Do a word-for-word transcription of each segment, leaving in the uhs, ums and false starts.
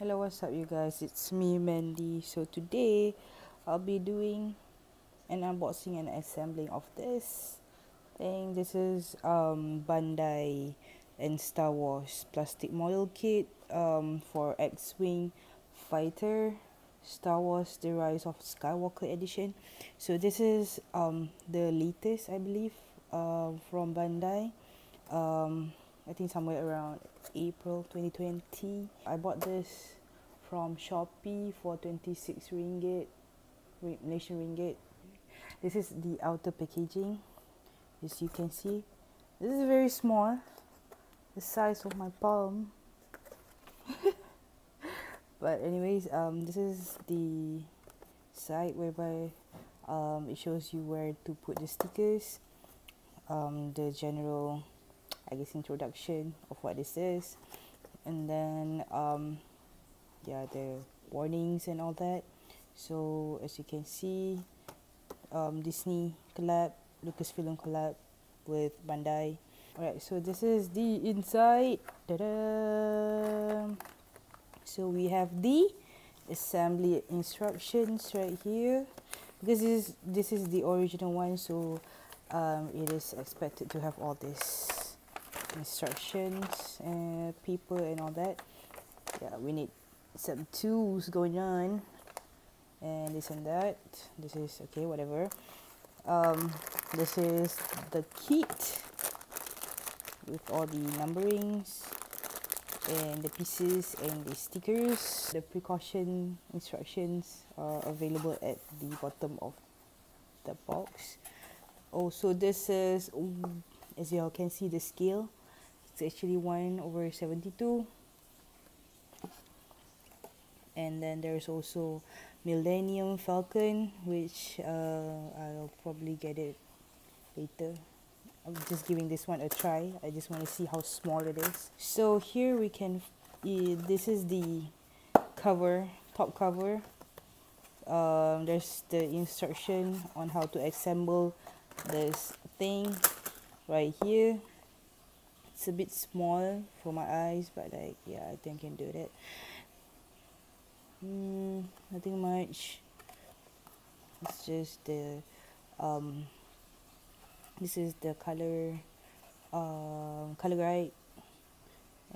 Hello, what's up you guys, it's me Mandy. So today I'll be doing an unboxing and assembling of this thing. This is um Bandai and Star Wars plastic model kit um for X-Wing Fighter Star Wars The Rise of Skywalker edition. So this is um the latest, I believe, uh, from Bandai. um I think somewhere around April twenty twenty. I bought this from Shopee for twenty-six ringgit, Malaysian ringgit. This is the outer packaging, as you can see. This is very small, the size of my palm. But anyways, um, this is the side whereby um, it shows you where to put the stickers, um, the general, I guess, introduction of what this is, and then um yeah, the warnings and all that. So as you can see, um Disney collab, Lucasfilm collab with Bandai. Alright, so this is the inside. Ta-da! So we have the assembly instructions right here. This is this is the original one, so um it is expected to have all this instructions and uh, paper and all that. Yeah, we need some tools going on and this and that. This is okay, whatever. Um this is the kit with all the numberings and the pieces and the stickers. The precaution instructions are available at the bottom of the box. Also, this is, as you all can see, the scale. It's actually one over seventy-two, and then there's also Millennium Falcon, which uh, I'll probably get it later. I'm just giving this one a try. I just want to see how small it is. So here we can uh, this is the cover, top cover. Um, there's the instruction on how to assemble this thing right here. It's a bit small for my eyes, but like, yeah, I think I can do that. Mm, nothing much. It's just the um this is the color um color guide,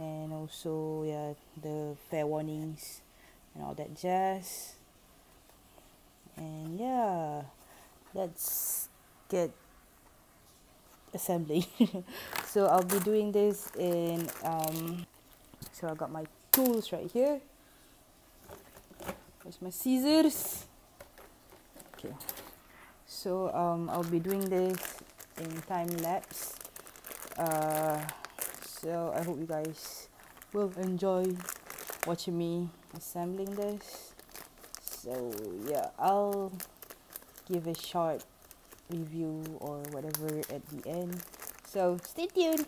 and also yeah, the fair warnings and all that jazz. And yeah, let's get assembly. So I'll be doing this in um so I got my tools right here. There's my scissors. Okay, so um I'll be doing this in time lapse, uh so I hope you guys will enjoy watching me assembling this. So yeah, I'll give a short review or whatever at the end, so stay tuned.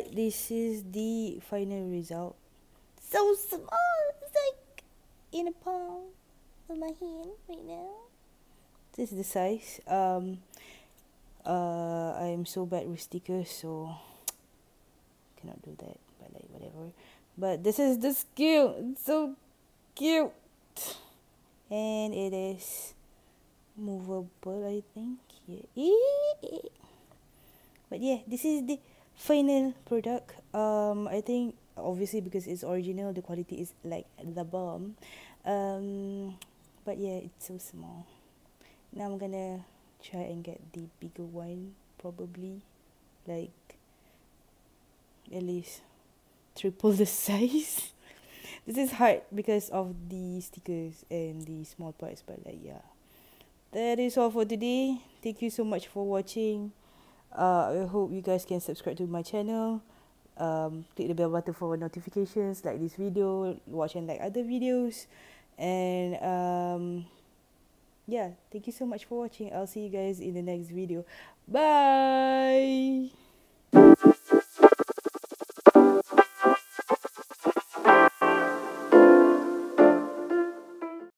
But this is the final result. So small! It's like in a palm of my hand right now. This is the size. Um, uh, I'm so bad with stickers, so cannot do that. But like whatever. But this is the cute. It's so cute, and it is movable, I think. Yeah. But yeah, this is the final product. Um, I think obviously because it's original, the quality is like the bomb. Um, but yeah, it's so small. Now I'm gonna try and get the bigger one, probably, like at least triple the size. This is hard because of the stickers and the small parts, but like yeah, that is all for today. Thank you so much for watching. uh I hope you guys can subscribe to my channel. Um click the bell button for notifications, like this video, watch and like other videos, and um yeah, thank you so much for watching. I'll see you guys in the next video. Bye.